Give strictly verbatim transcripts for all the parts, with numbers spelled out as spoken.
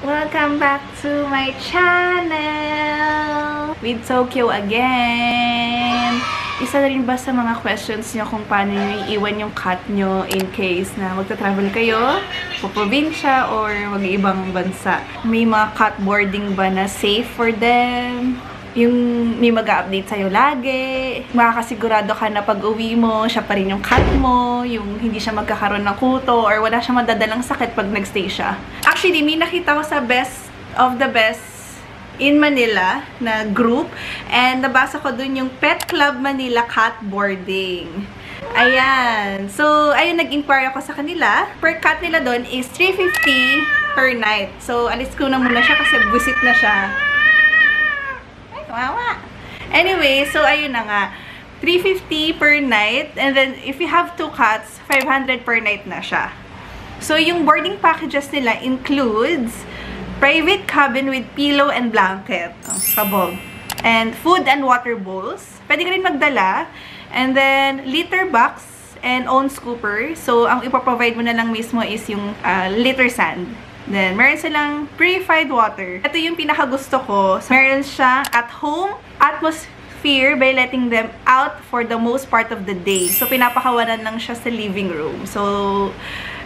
Welcome back to my channel! With Tokyo again! Isa na rin ba sa mga questions nyo kung paano nyo iwan yung cat nyo in case na magta-travel kayo, puprobinsya, or mag-ibang bansa? May mga cat boarding ba na safe for them? Yung may mag-update sa'yo lagi, makakasigurado ka na pag-uwi mo, siya pa rin yung cat mo, yung hindi siya magkakaroon ng kuto, or wala siya madadalang sakit pag nagstay siya. Actually, may nakita ko sa best of the best in Manila na group, and nabasa ko dun yung Pet Club Manila Cat Boarding. Ayan. So, ayun, nag-inquire ako sa kanila. Per cat nila dun is three fifty per night. So, alis ko na muna siya kasi visit na siya. Wawa. Anyway, so ayun na nga. three fifty per night, and then if you have two cats, five hundred per night na siya. So yung boarding packages nila includes private cabin with pillow and blanket, oh, kabog. And food and water bowls. Pwede ka rin magdala. And then litter box and own scooper. So ang ipoprovide mo na lang mismo is yung uh, litter sand. Then, meron silang purified water. Ito yung pinakagusto ko. So, meron siyang at-home atmosphere by letting them out for the most part of the day. So, pinapakawalan lang siya sa living room. So,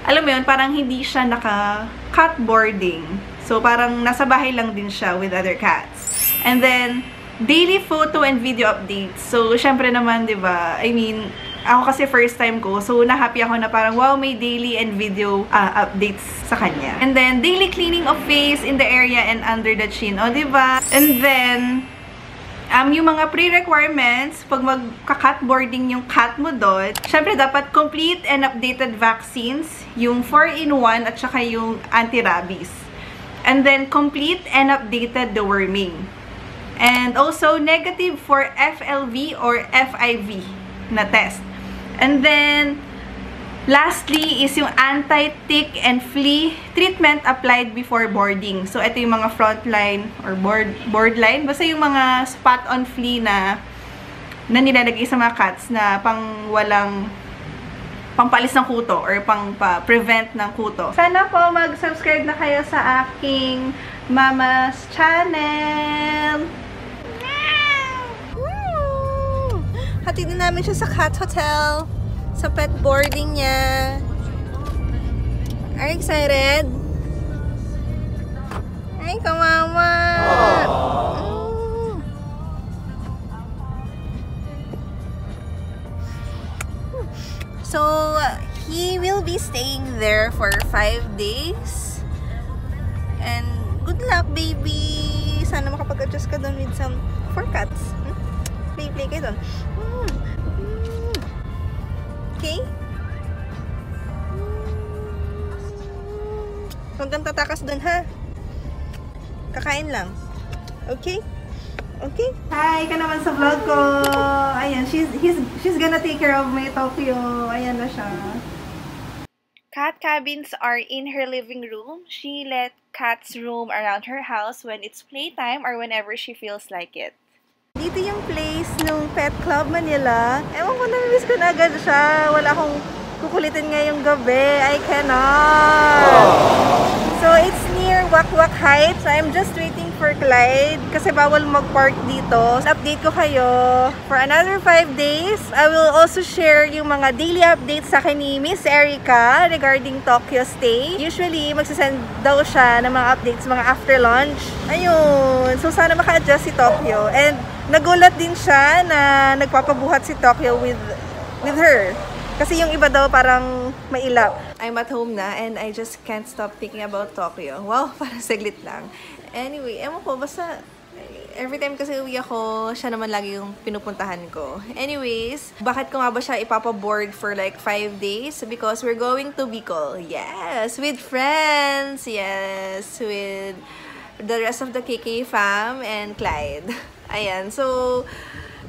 alam mo yun, parang hindi siya naka-cat boarding. So, parang nasa bahay lang din siya with other cats. And then, daily photo and video updates. So, syempre naman, di ba? I mean, ako kasi first time ko, so na-happy ako na parang, wow, may daily and video uh, updates sa kanya. And then, daily cleaning of face in the area and under the chin. O, diba? And then, um, yung mga pre-requirements, pag magka-cat boarding yung cat mo doon, syempre dapat complete and updated vaccines, yung four in one at saka yung anti-rabies. And then, complete and updated deworming. And also, negative for F L V or F I V na test. And then, lastly is yung anti-tick and flea treatment applied before boarding. So, ito yung mga frontline or board, board line. Basta yung mga spot-on flea na, na nilalagay sa mga cats na pang walang pampalis ng kuto or pang pa prevent ng kuto. Sana po mag-subscribe na kayo sa aking mama's channel. Woo! Hatid na namin siya sa cat hotel. Sa pet boarding niya. Are you excited? Ay, kawawa! Mm. So, he will be staying there for five days. And good luck, baby! Sana makapag-adjust ka doon with some four cats. Hmm? Play, play kayo doon. Mm. Okay? Huwag kang tatakas dun, ha? Kakain lang. Okay? Okay? Hi! Ka naman sa vlog ko! Ayan, she's, he's, she's gonna take care of my Tokyo. Ayan na siya. Cat cabins are in her living room. She let cats roam around her house when it's playtime or whenever she feels like it. Dito yung place nung Pet Club Manila. Ewan ko, namimiss ko na agad siya. Wala akong kukulitin ngayong gabi. I cannot! So, it's near Wakwak Heights. I'm just waiting for Clyde kasi bawal mag-park dito. Update ko kayo for another five days. I will also share yung mga daily updates sa akin ni Miss Erica regarding Tokyo stay. Usually, magsasend daw siya ng mga updates mga after lunch. Ayun! So, sana maka-adjust si Tokyo. And nagulat din siya na nagpapabuhat si Tokyo with with her. Kasi yung iba daw parang mailap. I'm at home na and I just can't stop thinking about Tokyo. Wow, parang saglit lang. Anyway, ewan ko, basta every time kasi uwi ako, siya naman lagi yung pinupuntahan ko. Anyways, bakit ko nga ba siya ipapaboard for like five days? Because we're going to Bicol. Yes, with friends. Yes, with the rest of the K K fam and Clyde. Ayan, so,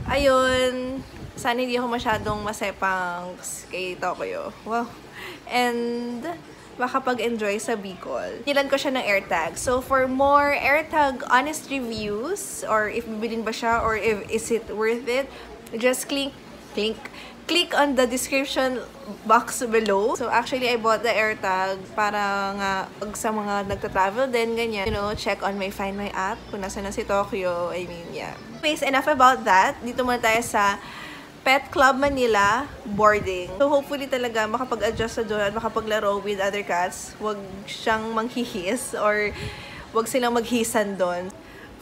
ayun, sana hindi ako masyadong masepang kay Tokyo. Wow. And, baka pag-enjoy sa Bicol. Nilan ko siya ng AirTag. So, for more AirTag honest reviews, or if bibilin ba siya, or if is it worth it, just click, click, click on the description box below. So actually, I bought the AirTag para nga sa mga nagta-travel din, ganyan. You know, check on my Find My app kung nasa na si Tokyo. I mean, yeah. Anyways, enough about that. Dito muna tayo sa Pet Club Manila boarding. So hopefully talaga makapag-adjust sa doon at makapaglaro with other cats. Huwag siyang manghihis or huwag silang maghisan doon.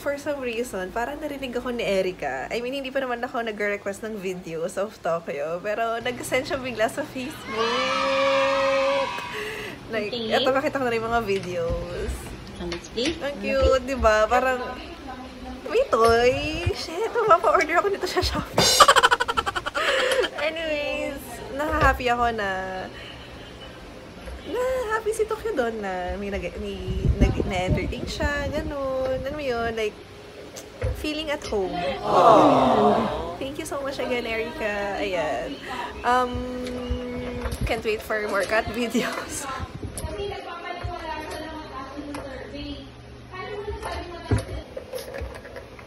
For some reason, parang narinig ako ni Erica. I mean, hindi pa naman ako nag-request ng videos of Tokyo, pero nag-send siya bigla sa Facebook. Like, eto, makita ko na rin mga videos. Ang cute, di ba? Parang, may toy. Shit, mapa-order ako nito sa Shopee. Anyways, naka-happy ako na na-happy si Tokyo doon na may na-entertain siya, ganun. Ano yun? Like, feeling at home. Aww. Thank you so much again, Erica. Ayan. Um, can't wait for more cat videos.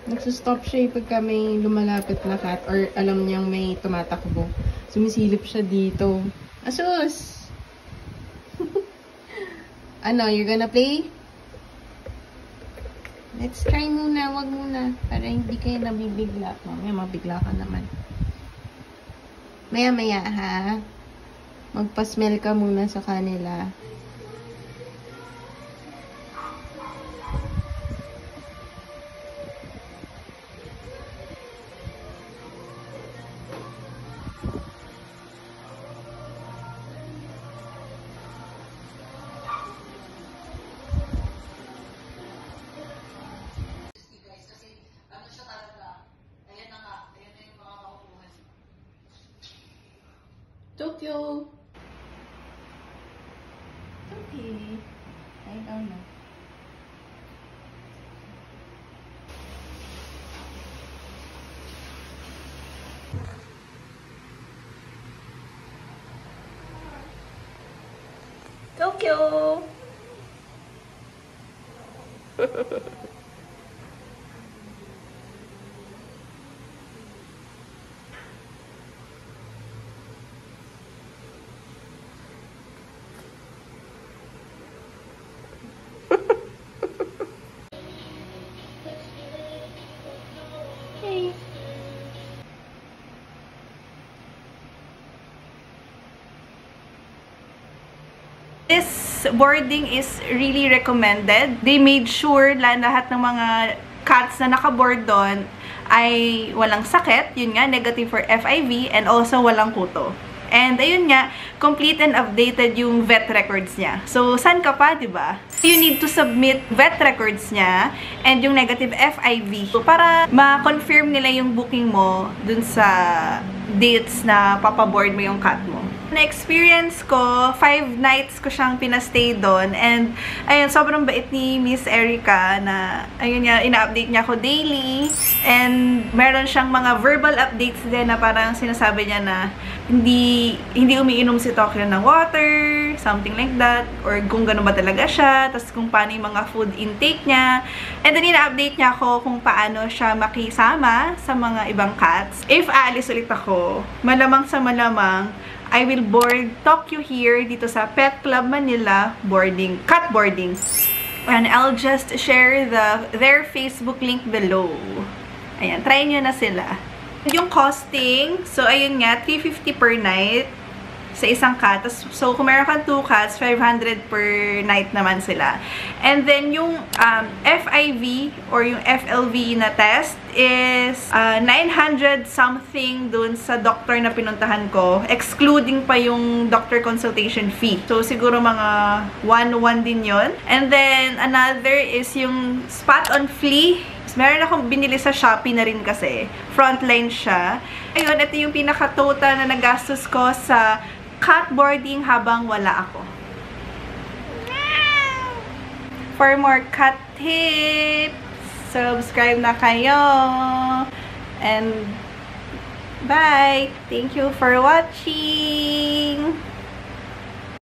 Nagsistop siya eh pagka may lumalapit na cat or alam niyang may tumatakbo. Sumisilip siya dito. Asus! Ano, you're gonna play? Let's try muna, wag muna. Para hindi kayo nabibigla. Mamaya mabigla ka naman. Maya-maya ha. Magpasmell ka muna sa kanila. Tokyo! Okay. Lie down na. Tokyo! This boarding is really recommended. They made sure na lahat ng mga cats na nakaboard doon ay walang sakit. Yun nga, negative for F I V and also walang kuto. And ayun nga, complete and updated yung vet records niya. So, saan ka pa, diba? You need to submit vet records niya and yung negative F I V para ma-confirm nila yung booking mo dun sa dates na papaboard mo yung cat mo. Na-experience ko, five nights ko siyang pinastay doon. And, ayun, sobrang bait ni Miss Erica na, ayun niya, ina-update niya ako daily. And, meron siyang mga verbal updates din na parang sinasabi niya na hindi, hindi umiinom si Tokyo ng water, something like that. Or kung gano'n ba talaga siya, tapos kung paano yung mga food intake niya. And then, ina-update niya ako kung paano siya makisama sa mga ibang cats. If aalis ulit ako, malamang sa malamang, I will board Tokyo here dito sa Pet Club Manila boarding, cat boarding. And I'll just share the their Facebook link below. Ayan, try nyo na sila. Yung costing, so ayun nga, three fifty per night sa isang cat. So, kung meron kang two cats, five hundred per night naman sila. And then, yung um, F I V or yung F L V na test is uh, nine hundred something dun sa doctor na pinuntahan ko, excluding pa yung doctor consultation fee. So, siguro mga one one din yon. And then, another is yung spot-on flea. Meron akong binili sa Shopee na rin kasi. Frontline siya. Ayun, ito yung pinaka-total na nagastos ko sa cat boarding habang wala ako. For more cat tips, subscribe na kayo. And bye! Thank you for watching!